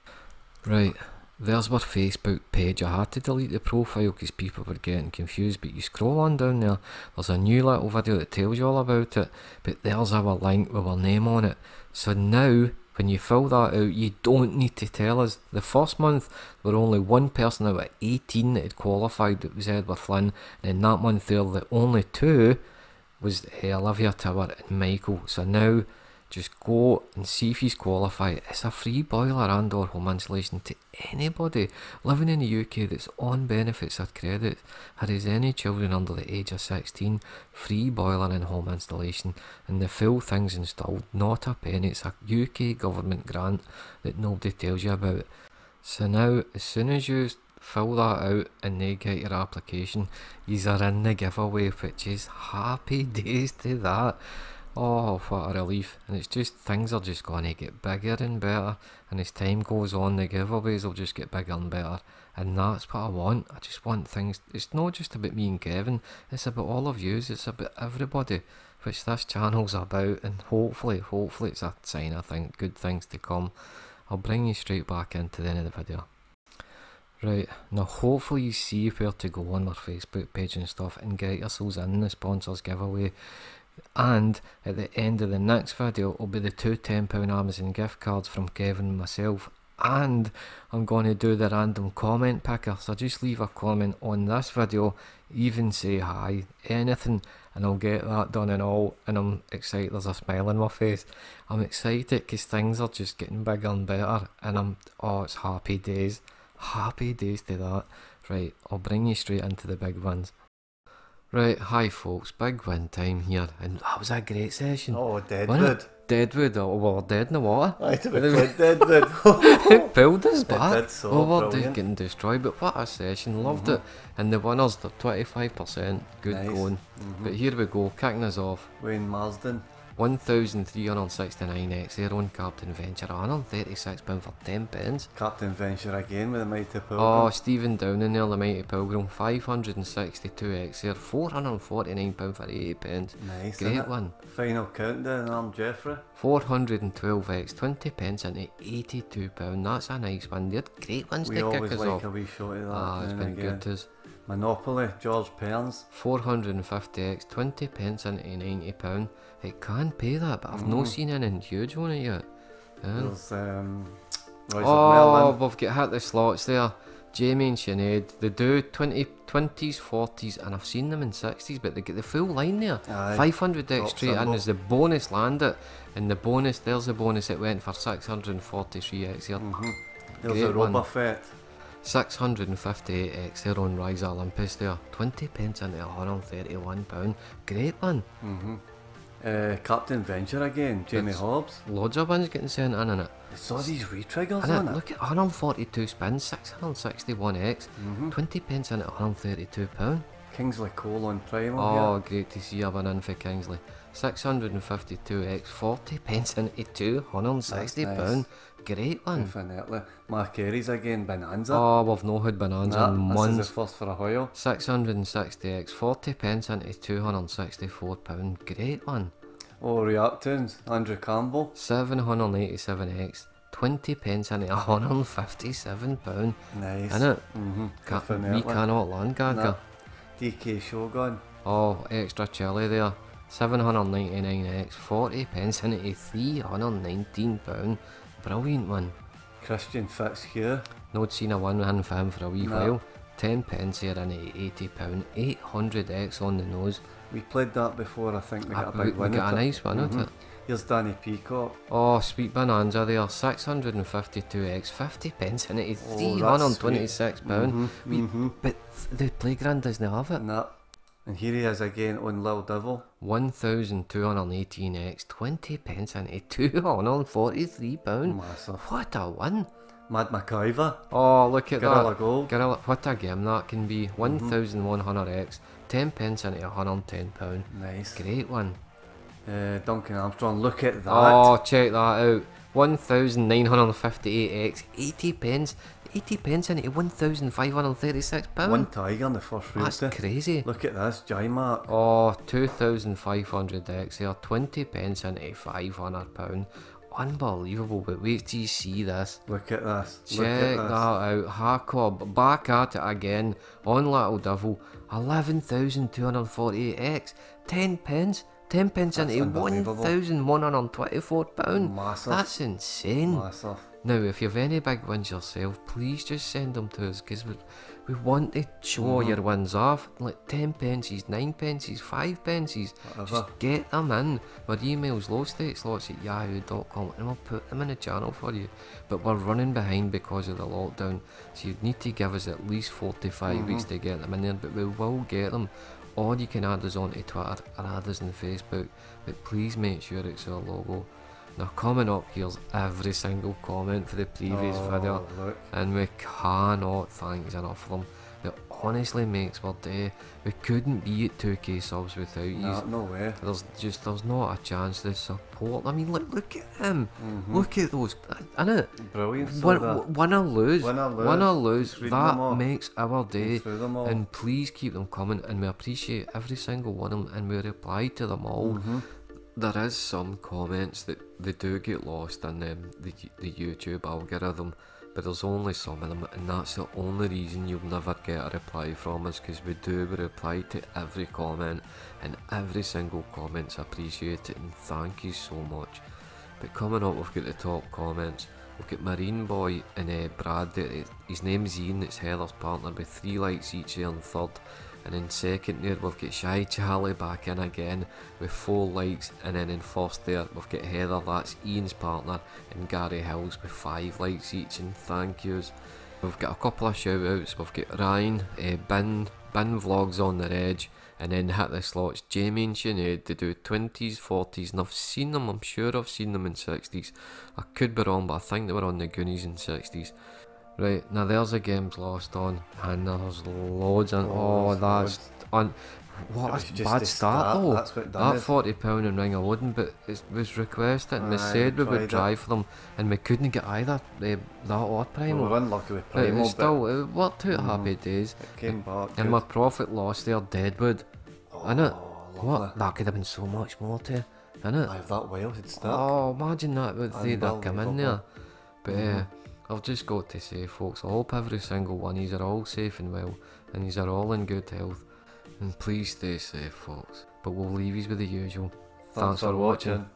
Right, there's our Facebook page. I had to delete the profile because people were getting confused, but you scroll on down there, there's a new little video that tells you all about it, but there's our link with our name on it. So now when you fill that out, you don't need to tell us. The first month, there were only one person out of eighteen that had qualified, it was Edward Flynn, and in that month there, the only two was uh, Olivia Tower and Michael. So now, just go and see if he's qualified. It's a free boiler and or home installation to anybody living in the U K that's on benefits or credit, or has any children under the age of sixteen. Free boiler and home installation, and the full thing's installed, not a penny. It's a U K government grant that nobody tells you about. So now, as soon as you fill that out and they get your application, yous are in the giveaway, which is happy days to that. Oh, what a relief. And it's just, things are just going to get bigger and better, and as time goes on the giveaways will just get bigger and better, and that's what I want. I just want things, it's not just about me and Kevin, it's about all of yous, it's about everybody, which this channel's about, and hopefully, hopefully it's a sign, I think, good things to come. I'll bring you straight back into the end of the video. Right, now hopefully you see where to go on our Facebook page and stuff and get yourselves in the sponsors giveaway. And at the end of the next video will be the two ten pound Amazon gift cards from Kevin and myself, and I'm going to do the random comment picker. So just leave a comment on this video, even say hi, anything, and I'll get that done and all. And I'm excited, there's a smile on my face. I'm excited because things are just getting bigger and better, and I'm, oh, it's happy days, happy days to that. Right, I'll bring you straight into the big ones. Right, hi folks, big win time here, and that was a great session. Oh, Deadwood. Deadwood, oh, we were dead in the water. Aye, to be played Deadwood. It pulled us back. It did, so we were getting destroyed, but what a session, loved mm-hmm. it. And the winners, they're twenty-five percent, good nice. going. Mm-hmm. But here we go, kicking us off. Wayne Marsden. one thousand three hundred sixty-nine X there on Captain Venture, one hundred thirty-six pounds for ten pence. Captain Venture again with the Mighty Pilgrim. Oh, Stephen Downing there, the Mighty Pilgrim, five hundred sixty-two X there, four hundred forty-nine pounds for eighty pence. Nice. Great one. Final countdown, I'm Jeffrey. four hundred twelve X, twenty pence into eighty-two pounds. That's a nice one. They're great ones we to kick us like off. We always like a wee shot of that. Ah, it's been again. good to us. Monopoly, George Perns. four hundred fifty X, twenty pence into ninety pounds. It can pay that, but I've mm. not seen anything huge on it yet. Yeah. There's, um, Rise oh, of we've got hit the slots there. Jamie and Sinead, they do twenty, twenties, forties, and I've seen them in sixties, but they get the full line there. five hundred X straight in is the bonus land it, and the bonus, there's the bonus, it went for six hundred forty-three X here. Mm -hmm. There's a Roba Fett. six hundred fifty-eight X there on Rise of Olympus there, twenty pence into one hundred thirty-one pounds. Great one. Mm -hmm. Uh, Captain Venture again, Jamie it's Hobbs. Loads of ones getting sent in, innit? I saw these retriggers on it. Look at one hundred forty-two spins, six hundred sixty-one X, mm-hmm. twenty pence in at one hundred thirty-two pounds. Kingsley Cole on Primal. Oh, here. Great to see you win in for Kingsley. six hundred fifty-two X, forty pence in at two hundred sixty pounds. Great one. Definitely. Mark Aries again, Bonanza. Oh, we've not had Bonanza nah, in months. This is the first for a while. six hundred sixty X, forty pence into two hundred sixty-four pounds. Great one. Oh, Reactants, Andrew Campbell. seven hundred eighty-seven X, twenty pence into one hundred fifty-seven pounds. Nice. Innit? Mm-hmm. Ca we cannot land, Gaga. Nah. D K Shogun. Oh, extra chili there. seven hundred ninety-nine X, forty pence in it, three hundred nineteen pounds. Brilliant one. Christian Fitz here. Not seen a one hand fan for a wee no. while. ten pence here in it, eighty pounds. eight hundred X on the nose. We played that before, I think we got a big win. We got a nice one, didn't it? Here's Danny Peacock. Oh, Sweet Bonanza there, six hundred fifty-two X, fifty pence in it, three hundred twenty-six pounds. Mm-hmm, we, mm-hmm. But the playground doesn't have it. Nah. And here he is again on Lil Devil. one thousand two hundred eighteen X, twenty pence in it, two hundred forty-three pounds. Massive. What a one. Mad MacIver. Oh, look at Gorilla that. Gold. Gorilla Gold. What a game that can be. one thousand one hundred X, ten pence in it, one hundred ten pounds. Nice. Great one. Uh, Duncan Armstrong, look at that. Oh, check that out. one thousand nine hundred fifty-eight X, eighty pence. eighty pence in it, one thousand five hundred thirty-six pounds. One tiger in the first room. That's crazy. Look at this, J-Mark. Oh, two thousand five hundred X here, twenty pence in it, five hundred pounds. Unbelievable, but wait till you see this. Look at this. Check look at this. that out. Hakob, back at it again on Little Devil. eleven thousand two hundred forty-eight X, ten pence. ten pence in it, one thousand one hundred twenty-four pounds. Massive. That's insane. Massive. Now, if you have any big wins yourself, please just send them to us, because we, we want to show mm-hmm. all your wins off. Like ten pences, nine pences, five pences. Just get them in. My email's lowstateslots at yahoo dot com, and we'll put them in the channel for you. But we're running behind because of the lockdown, so you need to give us at least forty-five mm-hmm. weeks to get them in there, but we will get them. Or you can add us onto Twitter or add us on Facebook, but please make sure it's our logo. Now, coming up here's every single comment for the previous oh, video, look. And we cannot thank you enough for them. It honestly makes our day. We couldn't be at two K subs without you. No, no way. There's just there's not a chance to support. I mean, look look at him. Mm-hmm. Look at those. Isn't it? Brilliant. Win, win or lose. Win or lose. Win or lose. That makes our day. And please keep them coming. And we appreciate every single one of them. And we reply to them all. Mm-hmm. There is some comments that they do get lost in um, the the YouTube algorithm. But there's only some of them, and that's the only reason you'll never get a reply from us, because we do we reply to every comment, and every single comment's appreciated, and thank you so much. But coming up, we've got the top comments. We've got Marine Boy and uh, Brad. His name's Ian, it's Heather's partner, with three likes each here in third. And in second there, we've got Shy Charlie back in again with four likes. And then in first there, we've got Heather, that's Ian's partner, and Gary Hills with five likes each, and thank yous. We've got a couple of shout outs. We've got Ryan, uh, Bin, Bin Vlogs on the Edge, and then Hit the Slots, Jamie and Sinead. They do twenties, forties, and I've seen them, I'm sure I've seen them in sixties. I could be wrong, but I think they were on the Goonies in sixties. Right, now there's a game's lost on, and there's loads and oh, oh that's on. What a bad start though. That's what that forty pound in Ring of Odin, but it was requested and we said we would try for them, and we couldn't get either uh, that or Primal. We were unlucky with Primal, but still, it worked out happy days. It came back. And my profit lost there, Deadwood. Innit? What? That could have been so much more to, innit? I've that wild start. Oh, imagine that with they'd have come in there. But uh, I've just got to say, folks, I hope every single one, these are all safe and well, and these are all in good health, and please stay safe, folks. But we'll leave you with the usual. Thanks, Thanks for watching. watching.